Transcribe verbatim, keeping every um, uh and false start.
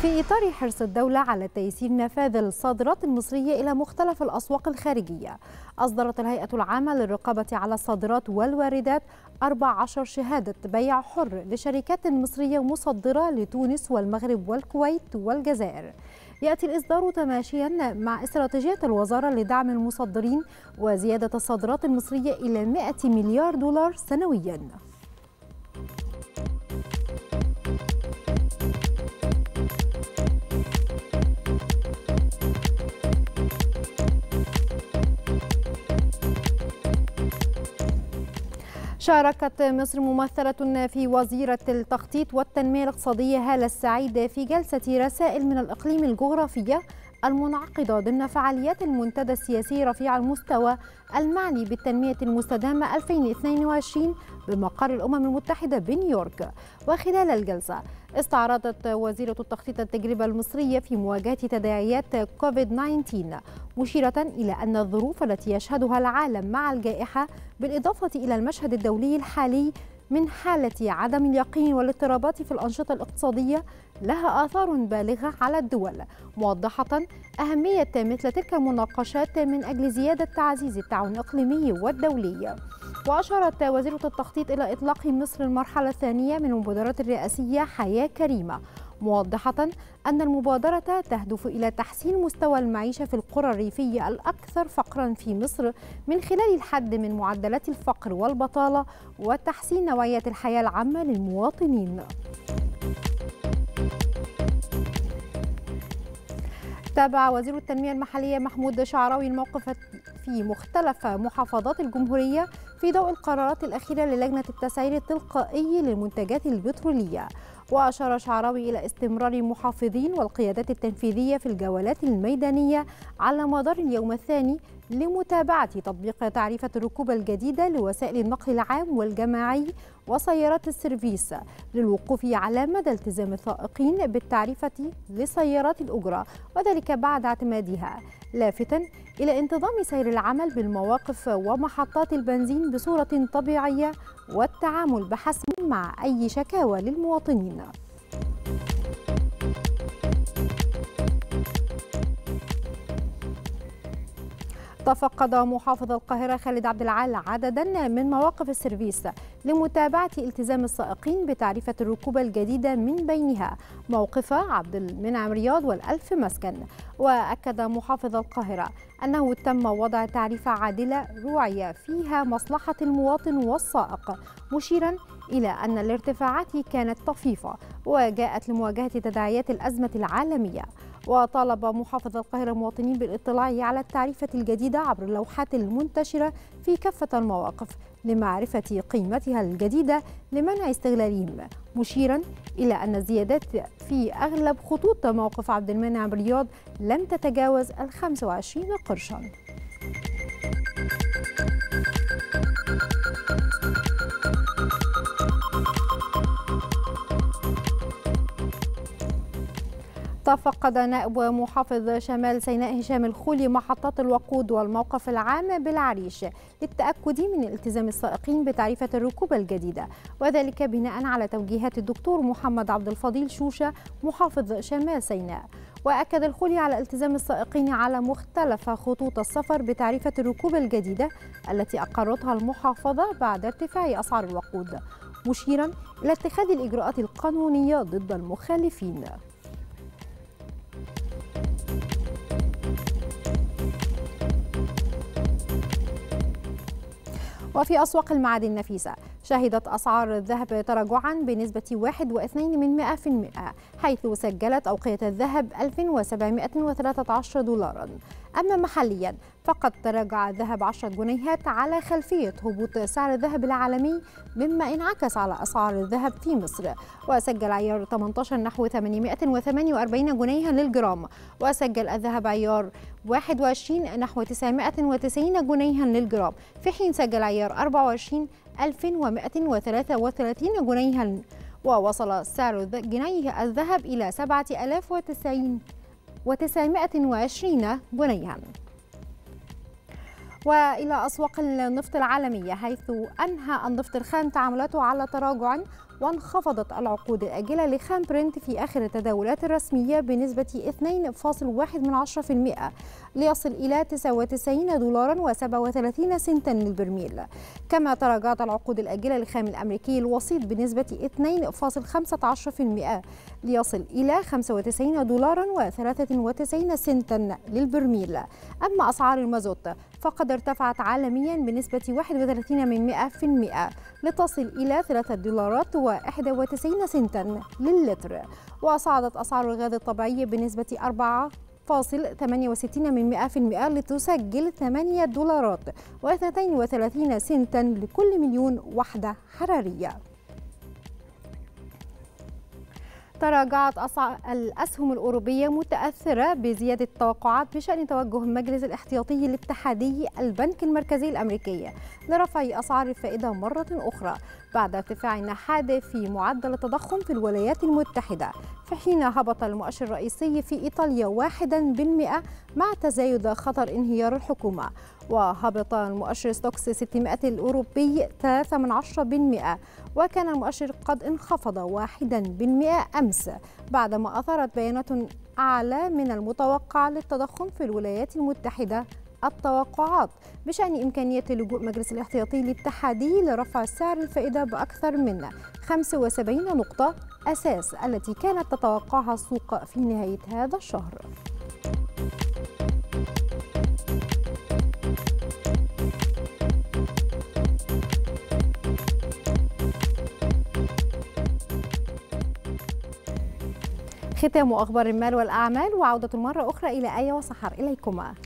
في إطار حرص الدولة على تيسير نفاذ الصادرات المصرية إلى مختلف الأسواق الخارجية، أصدرت الهيئة العامة للرقابة على الصادرات والواردات أربع عشرة شهادة بيع حر لشركات مصرية مصدرة لتونس والمغرب والكويت والجزائر. يأتي الإصدار تماشيا مع استراتيجية الوزارة لدعم المصدرين وزيادة الصادرات المصرية إلى مئة مليار دولار سنويا. شاركت مصر ممثلة في وزيرة التخطيط والتنمية الاقتصادية هالة السعيد في جلسة رسائل من الإقليم الجغرافية المنعقدة ضمن فعاليات المنتدى السياسي رفيع المستوى المعني بالتنمية المستدامة ألفين واثنين وعشرين بمقر الأمم المتحدة بنيويورك. وخلال الجلسة استعرضت وزيرة التخطيط التجربة المصرية في مواجهة تداعيات كوفيد تسعة عشر، مشيرة إلى أن الظروف التي يشهدها العالم مع الجائحة بالإضافة إلى المشهد الدولي الحالي من حالة عدم اليقين والاضطرابات في الأنشطة الاقتصادية لها آثار بالغة على الدول، موضحة أهمية مثل تلك المناقشات من أجل زيادة تعزيز التعاون الإقليمي والدولي. وأشارت وزيرة التخطيط إلى إطلاق مصر المرحلة الثانية من المبادرة الرئاسية حياة كريمة، موضحة أن المبادرة تهدف إلى تحسين مستوى المعيشة في القرى الريفية الأكثر فقرا في مصر من خلال الحد من معدلات الفقر والبطالة وتحسين نوعية الحياة العامة للمواطنين. تابع وزير التنمية المحلية محمود شعراوي الموقف في مختلف محافظات الجمهورية في ضوء القرارات الأخيرة للجنة التسعير التلقائي للمنتجات البترولية. وأشار شعراوي إلى استمرار المحافظين والقيادات التنفيذية في الجولات الميدانية على مدار اليوم الثاني لمتابعة تطبيق تعريفة الركوب الجديدة لوسائل النقل العام والجماعي وسيارات السيرفيس للوقوف على مدى التزام السائقين بالتعريفة لسيارات الأجرة، وذلك بعد اعتمادها، لافتا إلى انتظام سير العمل بالمواقف ومحطات البنزين بصورة طبيعية والتعامل بحسم مع أي شكاوى للمواطنين. تفقد محافظ القاهرة خالد عبد العال عددا من مواقف السيرفيس لمتابعة التزام السائقين بتعريفة الركوبة الجديدة، من بينها موقف عبد المنعم رياض والألف مسكن. وأكد محافظ القاهرة أنه تم وضع تعريفة عادلة روعية فيها مصلحة المواطن والسائق، مشيرا إلى أن الارتفاعات كانت طفيفة وجاءت لمواجهة تداعيات الأزمة العالمية. وطالب محافظ القاهرة المواطنين بالاطلاع على التعريفة الجديدة عبر اللوحات المنتشرة في كافة المواقف لمعرفة قيمتها الجديدة لمنع استغلالهم، مشيرا إلى أن الزيادات في أغلب خطوط موقف عبد المنعم رياض لم تتجاوز الخمسة وعشرين قرشا. تفقد نائب محافظ شمال سيناء هشام الخولي محطات الوقود والموقف العام بالعريش للتأكد من التزام السائقين بتعريفة الركوب الجديدة، وذلك بناء على توجيهات الدكتور محمد عبد الفضيل شوشة محافظ شمال سيناء. وأكد الخولي على التزام السائقين على مختلف خطوط السفر بتعريفة الركوب الجديدة التي أقرتها المحافظة بعد ارتفاع أسعار الوقود، مشيرا إلى اتخاذ الإجراءات القانونية ضد المخالفين. وفي أسواق المعادن النفيسة شهدت أسعار الذهب تراجعا بنسبة واحد فاصلة اثنين بالمئة، حيث سجلت أوقية الذهب ألف وسبعمئة وثلاثة عشر دولارا. أما محليا فقد تراجع الذهب عشرة جنيهات على خلفية هبوط سعر الذهب العالمي، مما انعكس على أسعار الذهب في مصر. وسجل عيار ثمانية عشر نحو ثمانمئة وثمانية وأربعين جنيها للجرام، وسجل الذهب عيار واحد وعشرين نحو تسعمئة وتسعين جنيها للجرام، في حين سجل عيار أربعة وعشرين ألف ومئة وثلاثة وثلاثين جنيها، ووصل سعر جنيه الذهب إلى سبعة آلاف وتسعمئة وعشرين جنيها. وإلى أسواق النفط العالمية، حيث أنهى النفط الخام تعاملاته على تراجع وانخفضت العقود الآجلة لخام برنت في آخر التداولات الرسمية بنسبة اثنين فاصل واحد من عشرة بالمئة ليصل إلى تسعة وتسعين دولارا وسبعة وثلاثين سنتا للبرميل. كما تراجعت العقود الآجلة لخام الأمريكي الوسيط بنسبة اثنين فاصل خمسة عشر بالمئة ليصل إلى خمسة وتسعين دولارا وثلاثة وتسعين سنتا للبرميل. أما أسعار المازوت فقد ارتفعت عالميا بنسبة واحد وثلاثين من مئة بالمئة لتصل إلى ثلاثة دولارات وواحد وتسعين سنتا للتر. وصعدت أسعار الغاز الطبيعي بنسبة أربعة فاصل ثمانية وستين من مئة بالمئة لتسجل ثمانية دولارات واثنين وثلاثين سنتا لكل مليون وحدة حرارية. تراجعت أسعار الأسهم الأوروبية متأثرة بزيادة التوقعات بشأن توجه مجلس الاحتياطي الاتحادي البنك المركزي الأمريكي لرفع أسعار الفائدة مرة أخرى بعد ارتفاع حاد في معدل التضخم في الولايات المتحدة، في حين هبط المؤشر الرئيسي في إيطاليا واحدا بالمئة مع تزايد خطر انهيار الحكومة. وهبط المؤشر ستوكس ستمائة الأوروبي ثلاثة من عشرة بالمئة، وكان المؤشر قد انخفض واحدا بالمئة أمس بعدما أثارت بيانات أعلى من المتوقع للتضخم في الولايات المتحدة التوقعات بشأن إمكانية لجوء مجلس الاحتياطي الاتحادي لرفع سعر الفائدة بأكثر من خمسة وسبعين نقطة أساس التي كانت تتوقعها السوق في نهاية هذا الشهر. ختام أخبار المال والأعمال وعودة مرة أخرى إلى آية وسحر. إليكما.